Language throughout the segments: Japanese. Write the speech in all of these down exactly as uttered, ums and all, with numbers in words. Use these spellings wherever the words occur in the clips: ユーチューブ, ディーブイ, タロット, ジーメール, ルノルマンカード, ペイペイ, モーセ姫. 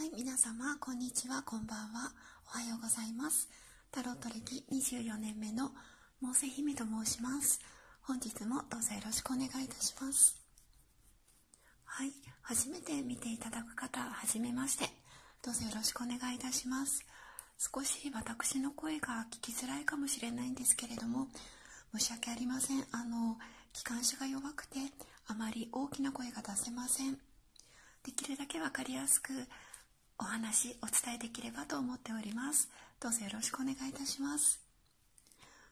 はい、皆様こんにちは、こんばんは、おはようございます。タロット歴にじゅうよねんめのモーセ姫と申します。本日もどうぞよろしくお願いいたします。はい、初めて見ていただく方、はじめまして、どうぞよろしくお願いいたします。少し私の声が聞きづらいかもしれないんですけれども、申し訳ありません。あの機関車が弱くてあまり大きな声が出せません。できるだけ分かりやすくお話お伝えできればと思っております。どうぞよろしくお願いいたします。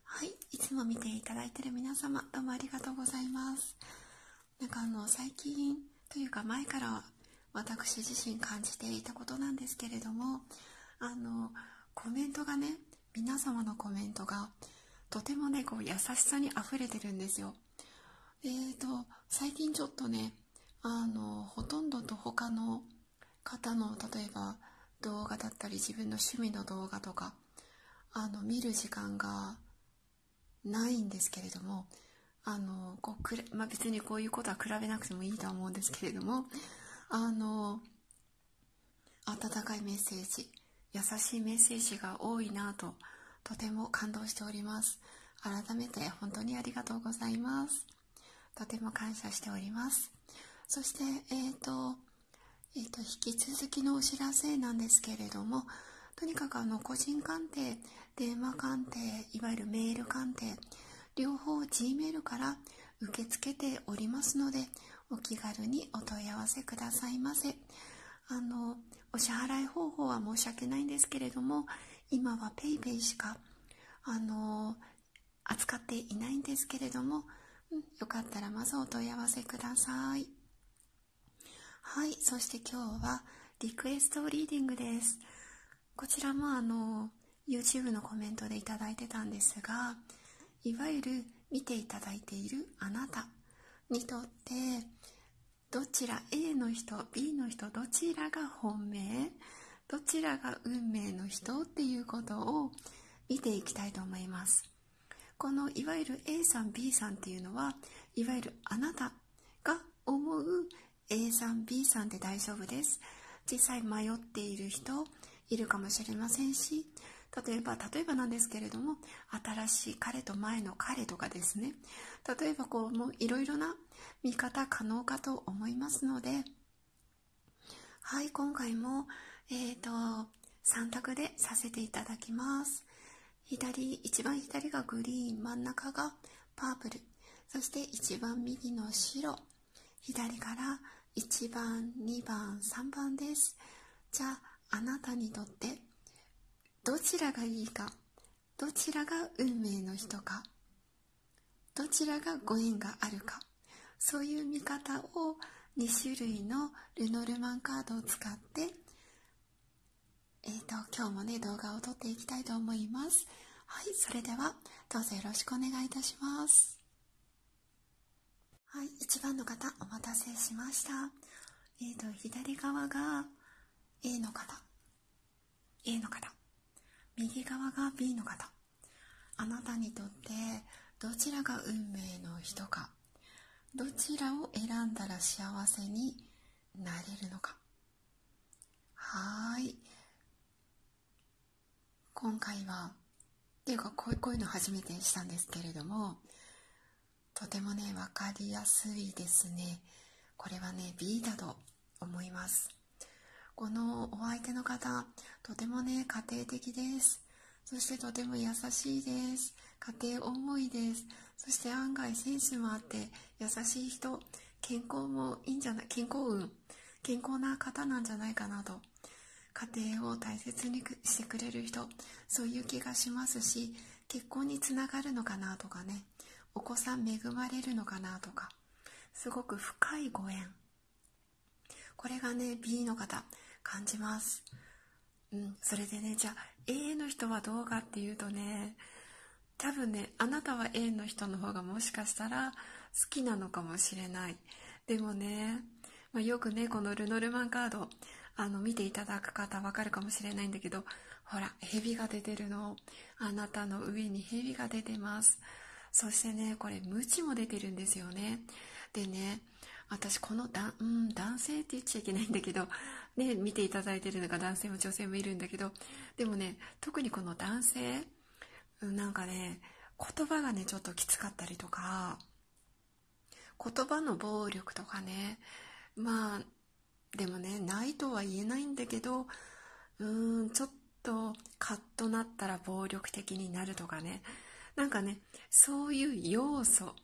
はい、いつも見ていただいている皆様、どうもありがとうございます。なんかあの最近というか前から私自身感じていたことなんですけれども、あのコメントがね、皆様のコメントがとてもね、こう優しさにあふれてるんですよ。えーと最近ちょっとね、あのほとんどと他の方の例えば動画だったり自分の趣味の動画とかあの見る時間がないんですけれども、あのこうくれ、まあ、別にこういうことは比べなくてもいいとは思うんですけれども、あの温かいメッセージ、優しいメッセージが多いなととても感動しております。改めて本当にありがとうございます。とても感謝しております。そして、えーとえーと引き続きのお知らせなんですけれども、とにかくあの個人鑑定、電話鑑定、いわゆるメール鑑定両方 ジーメール から受け付けておりますので、お気軽にお問い合わせくださいませ。あのお支払い方法は申し訳ないんですけれども、今は ペイペイ しかあの扱っていないんですけれども、うん、よかったらまずお問い合わせください。はい、そして今日はリクエストリーディングです。こちらもあの ユーチューブ のコメントでいただいてたんですが、いわゆる見ていただいているあなたにとってどちら エー の人、ビー の人、どちらが本命、どちらが運命の人っていうことを見ていきたいと思います。このいわゆる エー さん ビー さんっていうのは、いわゆるあなたが思う エー さん ビー さんで大丈夫です。実際迷っている人いるかもしれませんし、例えば例えばなんですけれども、新しい彼と前の彼とかですね、例えばこうもういろいろな見方可能かと思いますので、はい、今回もえーとさん択でさせていただきます。左、一番左がグリーン、真ん中がパープル、そして一番右の白、左からいちばん、にばん、さんばんです。じゃああなたにとってどちらがいいか、どちらが運命の人か、どちらがご縁があるか、そういう見方をに種類のルノルマンカードを使ってえーと、今日もね動画を撮っていきたいと思います。はい、それではどうぞよろしくお願いいたします。はい、いちばんの方お待たせしました。えっと左側が エー の方 エー の方、右側が ビー の方、あなたにとってどちらが運命の人か、どちらを選んだら幸せになれるのか。はーい、今回はっていうかこういうの初めてしたんですけれども、とてもね分かりやすいですね。これはね ビー だと思います。このお相手の方、とてもね家庭的です。そしてとても優しいです。家庭思いです。そして案外センスもあって優しい人、健康もいいんじゃない、健康運、健康な方なんじゃないかなと、家庭を大切にしてくれる人、そういう気がしますし、結婚につながるのかなとかね、お子さん恵まれるのかなとか、すごく深いご縁、これがね ビー の方感じます。うん、それでね、じゃあ エー の人はどうかっていうとね、多分ねあなたは エー の人の方がもしかしたら好きなのかもしれない。でもね、まあ、よくねこのルノルマンカードあの見ていただく方わかるかもしれないんだけど、ほら蛇が出てるの、あなたの上に蛇が出てます。そしてねこれ鞭も出てるんですよね。でね、私このだ、うん、男性って言っちゃいけないんだけど、ね、見ていただいてるのが男性も女性もいるんだけど、でもね、特にこの男性なんかね、言葉がねちょっときつかったりとか、言葉の暴力とかね、まあでもね、ないとは言えないんだけど、うーんちょっとカッとなったら暴力的になるとかね、なんかね、そういう要素、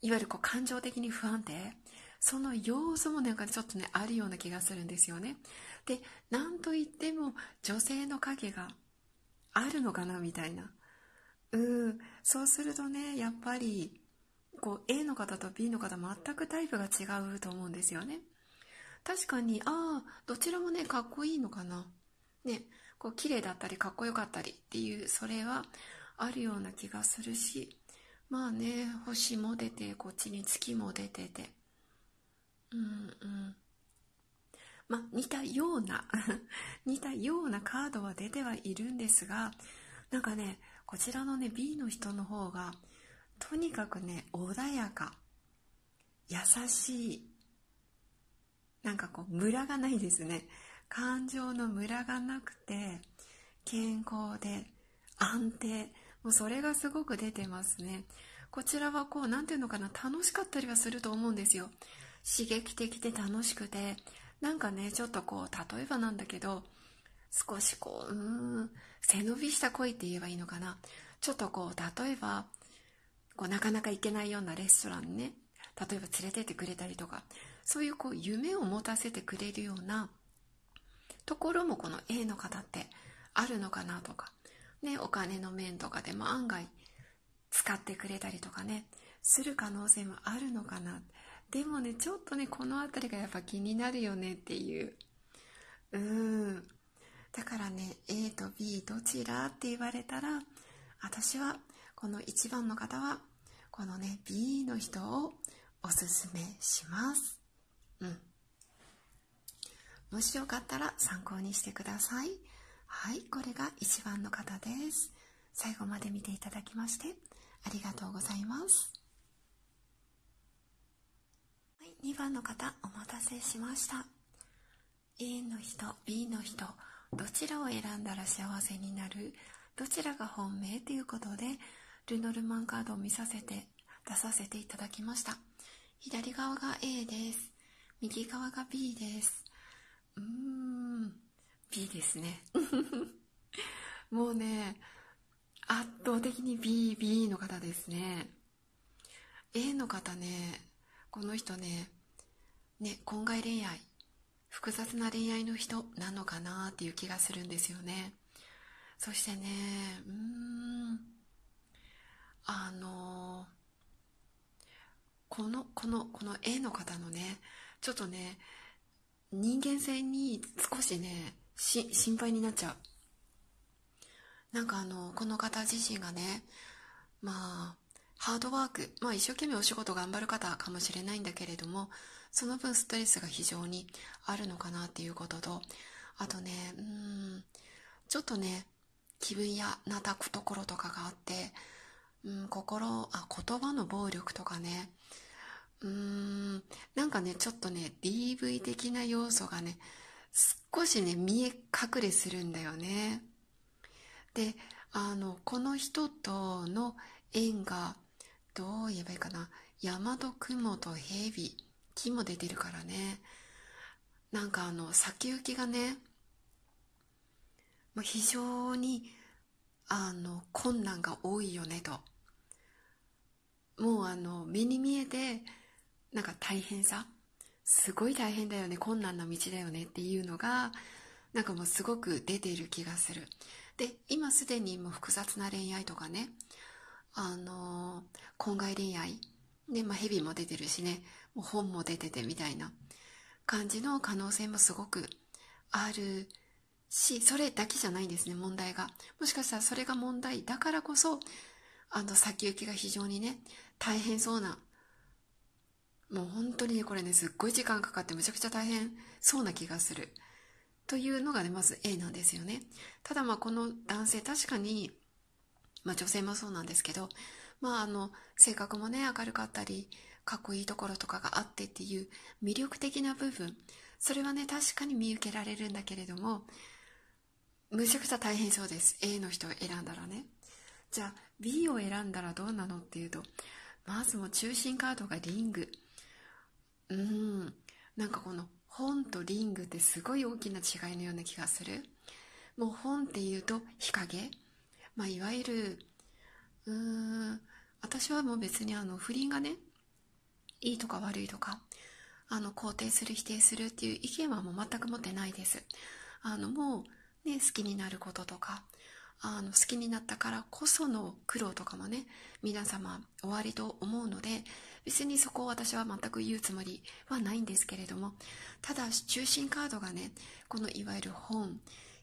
いわゆるこう感情的に不安定、その要素もなんかちょっとねあるような気がするんですよね。で、なんといっても女性の影があるのかなみたいな、うん、そうするとね、やっぱりこう A の方と B の方全くタイプが違うと思うんですよね。確かに、ああどちらもねかっこいいのかなね、こう綺麗だったりかっこよかったりっていう、それはあるような気がするし、まあね、星も出て、こっちに月も出てて、うんうん、まあ似たような似たようなカードは出てはいるんですが、なんかね、こちらのね B の人の方がとにかくね穏やか、優しい、なんかこうムラがないですね。感情のムラがなくて健康で安定、もうそれがすごく出てますね。こちらはこう、なんていうのかな、楽しかったりはすると思うんですよ。刺激的で楽しくて、なんかねちょっとこう、例えばなんだけど、少しこう、うーん背伸びした恋って言えばいいのかな、ちょっとこう、例えばこうなかなか行けないようなレストランにね、例えば連れてってくれたりとか、そういうこう夢を持たせてくれるようなところもこの A の方ってあるのかなとかね、お金の面とかでも案外使ってくれたりとかね、する可能性もあるのかな。でもね、ちょっとねこの辺りがやっぱ気になるよねっていう、うーんだからね、 A と B どちらって言われたら、私はこのいちばんの方はこのね B の人をおすすめします。うんもしよかったら参考にしてください。はい、これがいちばんの方です。最後まで見ていただきましてありがとうございます。はい、にばんの方お待たせしました。A の人、B の人、どちらを選んだら幸せになる？どちらが本命ということで、ルノルマンカードを見させて、出させていただきました。左側が A です。右側が B です。うーん。B ですねもうね、圧倒的に B、B の方ですね。 A の方ね、この人ね、ね、婚外恋愛、複雑な恋愛の人なのかなっていう気がするんですよね。そしてね、うーんあのこのこのこの A の方のね、ちょっとね人間性に少しねし心配になっちゃう。なんかあのこの方自身がね、まあハードワーク、まあ一生懸命お仕事頑張る方かもしれないんだけれども、その分ストレスが非常にあるのかなっていうことと、あとね、うーんちょっとね気分屋なたくところとかがあって、うん、心あ言葉の暴力とかね、うーんなんかねちょっとね ディーブイ 的な要素がね少しね見え隠れするんだよね。で、あのこの人との縁がどう言えばいいかな、山と雲と蛇、木も出てるからね、なんかあの先行きがね非常にあの困難が多いよねと、もうあの目に見えてなんか大変さ、すごい大変だよね、困難な道だよねっていうのがなんかもうすごく出ている気がする。で、今すでにもう複雑な恋愛とかね、あのー、婚外恋愛で、まあ、蛇も出てるしね、もう本も出ててみたいな感じの可能性もすごくあるし、それだけじゃないんですね、問題が。もしかしたらそれが問題だからこそ、あの先行きが非常にね大変そうな、もう本当にねこれねすっごい時間かかってむちゃくちゃ大変そうな気がするというのがねまず A なんですよね。ただまあこの男性確かに、まあ、女性もそうなんですけど、まああの性格もね明るかったりかっこいいところとかがあってっていう魅力的な部分、それはね確かに見受けられるんだけれども、むちゃくちゃ大変そうです。 A の人を選んだらね。じゃあ B を選んだらどうなのっていうと、まずも中心カードがリング。うーんなんかこの本とリングってすごい大きな違いのような気がする。もう本っていうと日陰、まあ、いわゆるうーん私はもう別にあの不倫がねいいとか悪いとかあの肯定する否定するっていう意見はもう全く持ってないです。あのもう、ね、好きになることとかあの好きになったからこその苦労とかもね皆様おありと思うので、別にそこを私は全く言うつもりはないんですけれども、ただ中心カードがねこのいわゆる本、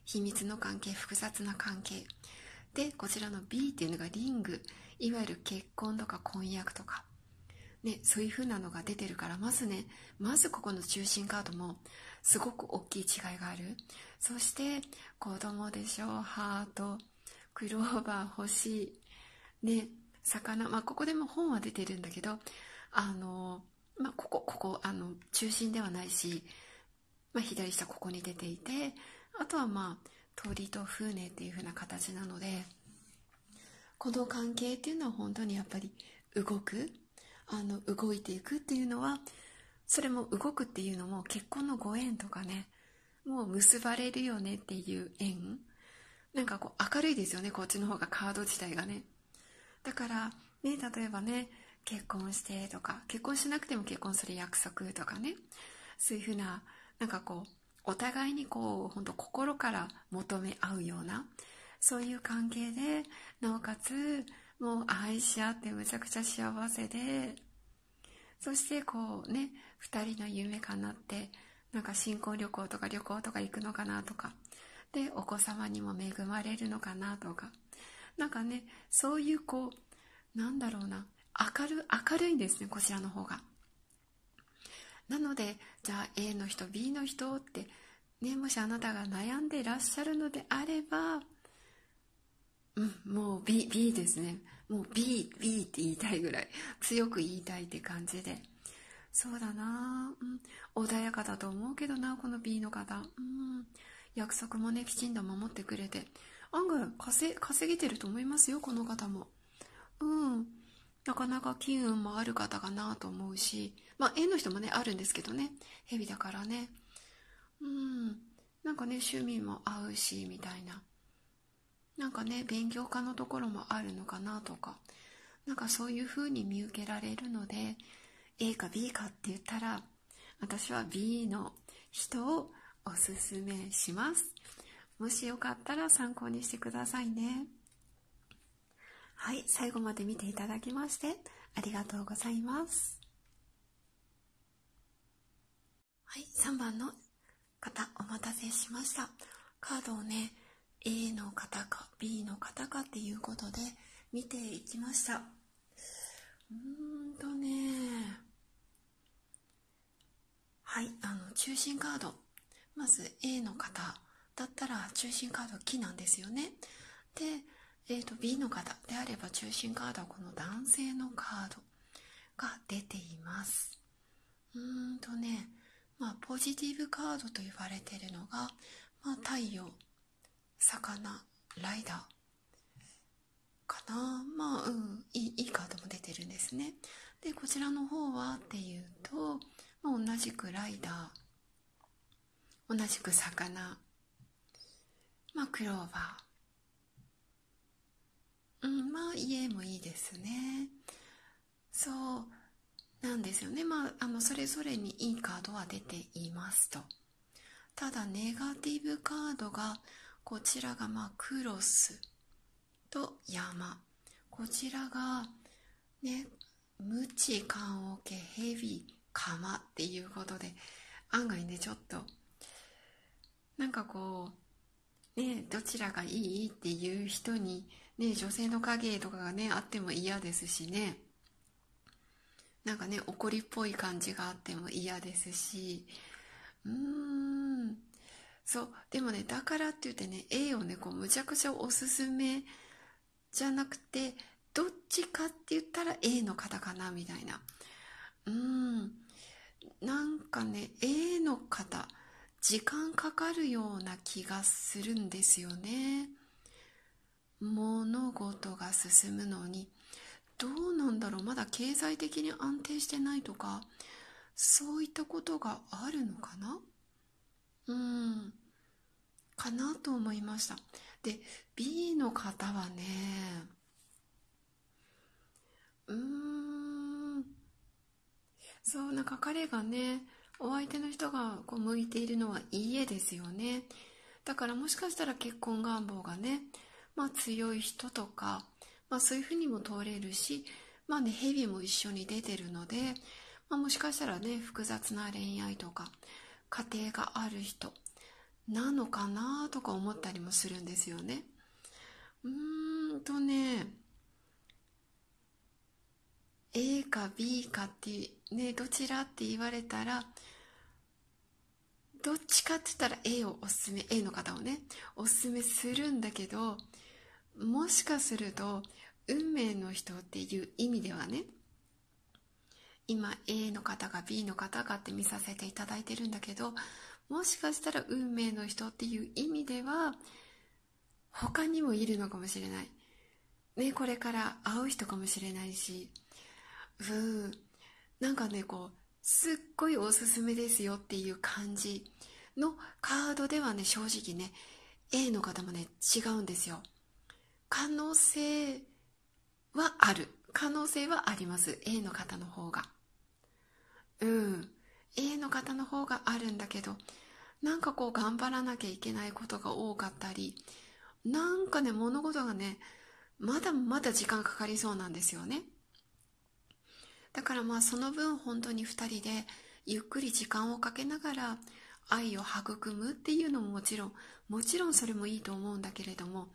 秘密の関係、複雑な関係で、こちらの B っていうのがリング、いわゆる結婚とか婚約とかね、そういう風なのが出てるから、まずねまずここの中心カードもすごく大きい違いがある。そして子供でしょ、ハート、クローバー、星ね、魚、まあここでも本は出てるんだけど、あのまあここここあの中心ではないし、まあ、左下ここに出ていて、あとはまあ鳥と船っていう風な形なので、この関係っていうのは本当にやっぱり動く。あの動いていくっていうのは、それも動くっていうのも結婚のご縁とかね、もう結ばれるよねっていう縁、なんかこう明るいですよね、こっちの方がカード自体がね。だからね例えばね結婚してとか、結婚しなくても結婚する約束とかね、そういうふうななんかこうお互いにこう本当心から求め合うようなそういう関係で、なおかつもう愛し合ってむちゃくちゃ幸せで、そしてこうねふたりの夢かなって、なんか新婚旅行とか旅行とか行くのかなとかで、お子様にも恵まれるのかなとか、なんかねそういうこうなんだろうな、明る明るいんですねこちらの方が。なのでじゃあ A の人 B の人ってね、もしあなたが悩んでいらっしゃるのであれば、うん、もう B、B ですね。もう B、B って言いたいぐらい、強く言いたいって感じで。そうだな、うん、穏やかだと思うけどな、この B の方。うん、約束もね、きちんと守ってくれて。案外稼、稼げてると思いますよ、この方も。うん。なかなか金運もある方かなと思うし、まあ、A の人もね、あるんですけどね。ヘビだからね。うん。なんかね、趣味も合うし、みたいな。なんかね勉強家のところもあるのかなとか、なんかそういう風に見受けられるので、 A か B かって言ったら私は B の人をおすすめします。もしよかったら参考にしてくださいね。はい、最後まで見ていただきましてありがとうございます。はい、さんばんの方お待たせしました。カードをねA の方か B の方かっていうことで見ていきました。うーんとね、はい、あの中心カード、まず A の方だったら中心カードは木なんですよね。で、えーと B の方であれば中心カードはこの男性のカードが出ています。うーんとね、まあ、ポジティブカードと言われているのが、まあ、太陽、魚、ライダーかな。まあうんいい、いいカードも出てるんですね。でこちらの方はっていうと、まあ、同じくライダー、同じく魚、まあクローバー、うんまあ家もいいですね。そうなんですよね。まああのそれぞれにいいカードは出ていますと。ただネガティブカードがこちらがまあクロスと山、こちらがね無知、棺桶、蛇、釜っていうことで、案外ねちょっとなんかこうねどちらがいいっていう人にね、女性の影とかがねあっても嫌ですしね、なんかね怒りっぽい感じがあっても嫌ですし、うーんそうでもね、だからって言ってね A をねこうむちゃくちゃおすすめじゃなくて、どっちかって言ったら A の方かなみたいな。うーんなんかね A の方時間かかるような気がするんですよね。物事が進むのにどうなんだろう、まだ経済的に安定してないとかそういったことがあるのかな、うんかなと思いました。で B の方はねうーんそうなんか彼がねお相手の人がこう向いているのは家ですよね。だからもしかしたら結婚願望がね、まあ、強い人とか、まあ、そういうふうにも通れるし、まあね、蛇も一緒に出てるので、まあ、もしかしたらね複雑な恋愛とか家庭がある人なのかなとか思ったりもするんですよね。うーんとね A か B かってねどちらって言われたらどっちかって言ったら A をおすすめ A の方をねおすすめするんだけど、もしかすると運命の人っていう意味ではね今 A の方が B の方がって見させていただいてるんだけど、もしかしたら運命の人っていう意味では他にもいるのかもしれない、ね、これから会う人かもしれないし、うんなんかねこうすっごいおすすめですよっていう感じのカードではね正直ね A の方もね違うんですよ。可能性はある、可能性はあります A の方の方が、うんA の方の方があるんだけど、なんかこう頑張らなきゃいけないことが多かったり、なんかね物事がねまだまだ時間かかりそうなんですよね。だからまあその分本当にふたりでゆっくり時間をかけながら愛を育むっていうのももちろんもちろんそれもいいと思うんだけれども、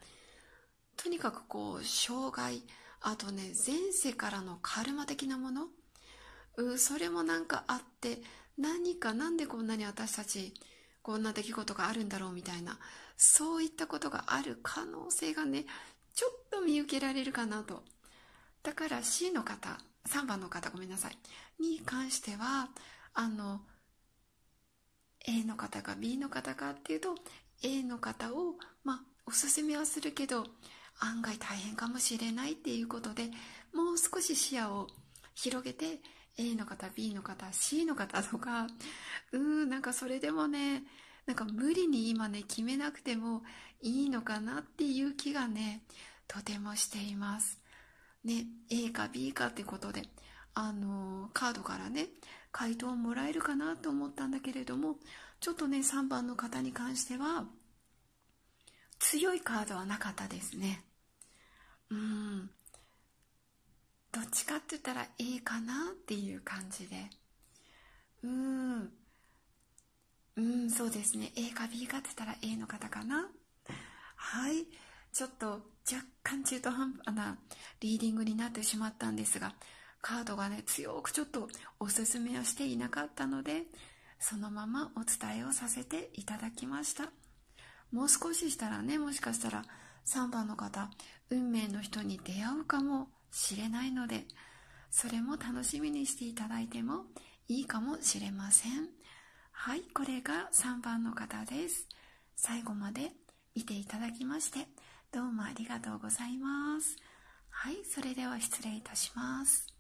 とにかくこう障害あとね前世からのカルマ的なもの、うん、それもなんかあって何かなんでこんなに私たちこんな出来事があるんだろうみたいなそういったことがある可能性がねちょっと見受けられるかなと。だから C の方さんばんの方ごめんなさいに関してはあの A の方か B の方かっていうと A の方をまあおすすめはするけど案外大変かもしれないっていうことでもう少し視野を広げてA の方 B の方 C の方とかうーんなんかそれでもねなんか無理に今ね決めなくてもいいのかなっていう気がねとてもしていますね。 A か B かってことであのー、カードからね回答をもらえるかなと思ったんだけれども、ちょっとねさんばんの方に関しては強いカードはなかったですね。うーんどっちかって言ったら A かなっていう感じでうーんうんそうですね A か B かって言ったら A の方かな。はいちょっと若干中途半端なリーディングになってしまったんですが、カードがね強くちょっとおすすめをしていなかったのでそのままお伝えをさせていただきました。もう少ししたらねもしかしたらさんばんの方運命の人に出会うかも知れないのでそれも楽しみにしていただいてもいいかもしれません。はいこれがさんばんの方です。最後まで見ていただきましてどうもありがとうございます。はいそれでは失礼いたします。